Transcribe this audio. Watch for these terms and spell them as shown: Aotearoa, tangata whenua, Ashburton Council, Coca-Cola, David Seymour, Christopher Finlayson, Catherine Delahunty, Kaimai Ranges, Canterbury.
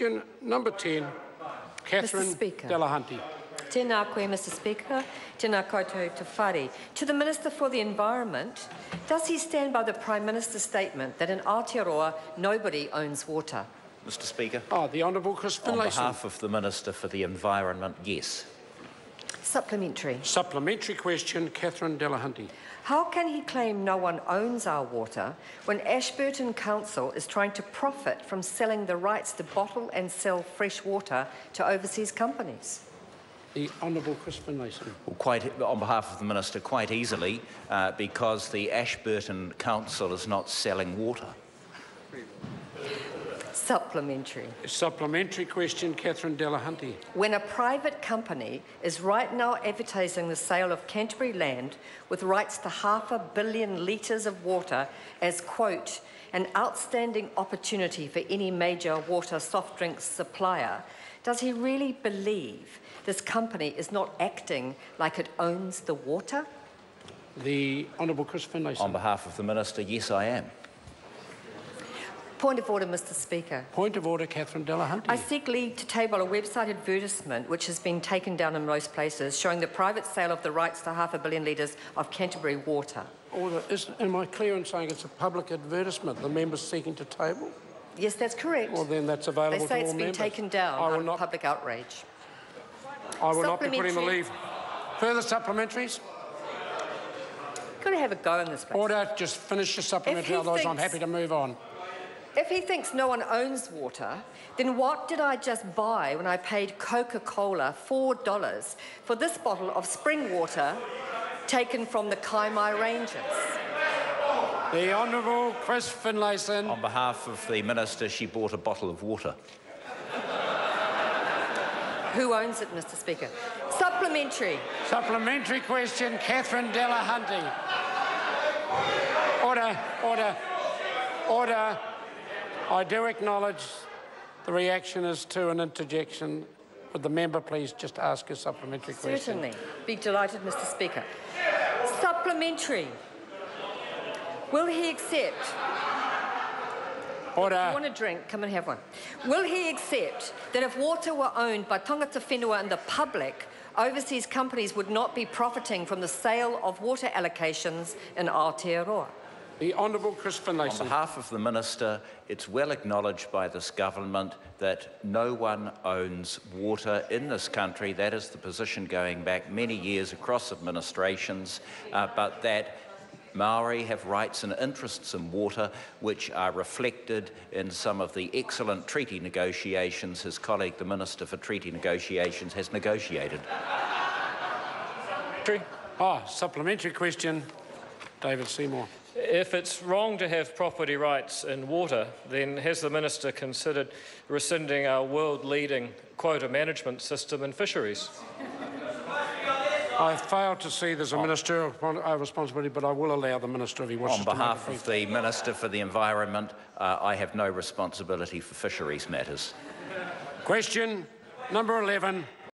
Question number 10, Catherine Delahunty. Tēnā koe, Mr Speaker. Tēnā koutou te whare. To the Minister for the Environment, does he stand by the Prime Minister's statement that in Aotearoa nobody owns water? Mr Speaker. The Honourable Christopher Finlayson. On behalf of the Minister for the Environment, yes. Supplementary. Supplementary question, Catherine Delahunty. How can he claim no one owns our water when Ashburton Council is trying to profit from selling the rights to bottle and sell fresh water to overseas companies? The Honourable Christopher Finlayson. Well, on behalf of the Minister, quite easily, because the Ashburton Council is not selling water. Supplementary. Supplementary question, Catherine Delahunty. When a private company is right now advertising the sale of Canterbury land with rights to 500 million litres of water as, quote, an outstanding opportunity for any major water soft drinks supplier, does he really believe this company is not acting like it owns the water? The Honourable Chris Finlayson. On behalf of the Minister, yes, I am. Point of order, Mr Speaker. Point of order, Catherine Delahunty. I seek leave to table a website advertisement which has been taken down in most places showing the private sale of the rights to 500 million litres of Canterbury water. Order. Am I clear in saying it's a public advertisement the member's seeking to table? Yes, that's correct. Well, then that's available to all members. They say it's been taken down out of public outrage. I will not be putting the leave. Further supplementaries? Got to have a go in this place. Order. Just finish your supplementary, otherwise I'm happy to move on. If he thinks no one owns water, then what did I just buy when I paid Coca-Cola $4 for this bottle of spring water taken from the Kaimai Ranges? The Honourable Chris Finlayson. On behalf of the Minister, she bought a bottle of water. Who owns it, Mr Speaker? Supplementary. Supplementary question, Catherine Delahunty. Order, order, order. I do acknowledge the reaction is to an interjection. Would the member please just ask a supplementary question? Certainly. Be delighted, Mr Speaker. Supplementary. Will he accept... Order. If you want a drink, come and have one. Will he accept that if water were owned by tangata whenua and the public, overseas companies would not be profiting from the sale of water allocations in Aotearoa? The Honourable Chris Finlayson. On behalf of the Minister, it's well acknowledged by this government that no one owns water in this country. That is the position going back many years across administrations, but that Māori have rights and interests in water which are reflected in some of the excellent treaty negotiations his colleague, the Minister for Treaty Negotiations, has negotiated. Supplementary question, David Seymour. If it's wrong to have property rights in water, then has the Minister considered rescinding our world-leading quota management system in fisheries? I fail to see there's a ministerial responsibility, but I will allow the Minister if he wishes to. On behalf of the Minister for the Environment, I have no responsibility for fisheries matters. Question number 11.